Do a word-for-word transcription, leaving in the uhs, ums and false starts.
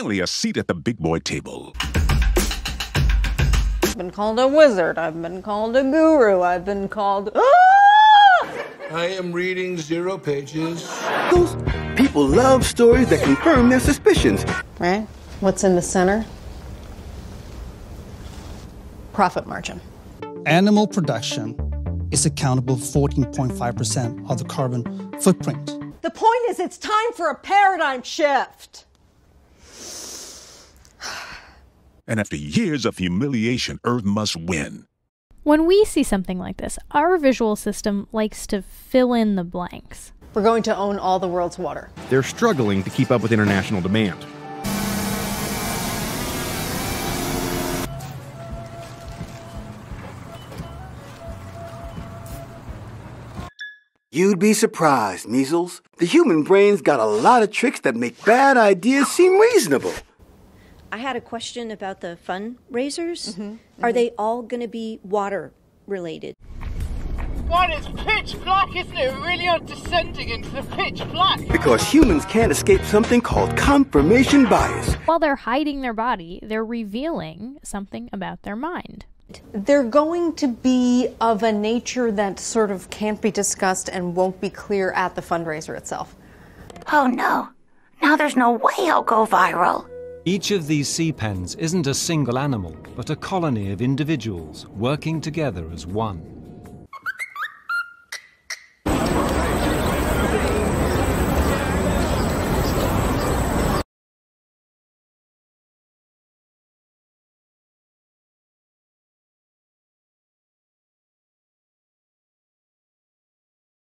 finally a seat at the big boy table. I've been called a wizard. I've been called a guru. I've been called... Ah! I am reading zero pages. Those people love stories that confirm their suspicions. Right? What's in the center? Profit margin. Animal production is accountable for fourteen point five percent of the carbon footprint. The point is, it's time for a paradigm shift. And after years of humiliation, Earth must win. When we see something like this, our visual system likes to fill in the blanks. We're going to own all the world's water. They're struggling to keep up with international demand. You'd be surprised, measles. The human brain's got a lot of tricks that make bad ideas seem reasonable. I had a question about the fundraisers. Mm-hmm, mm-hmm. Are they all going to be water related? God, it's pitch black, isn't it? We really are descending into the pitch black. Because humans can't escape something called confirmation bias. While they're hiding their body, they're revealing something about their mind. They're going to be of a nature that sort of can't be discussed and won't be clear at the fundraiser itself. Oh no, now there's no way I'll go viral. Each of these sea pens isn't a single animal, but a colony of individuals working together as one.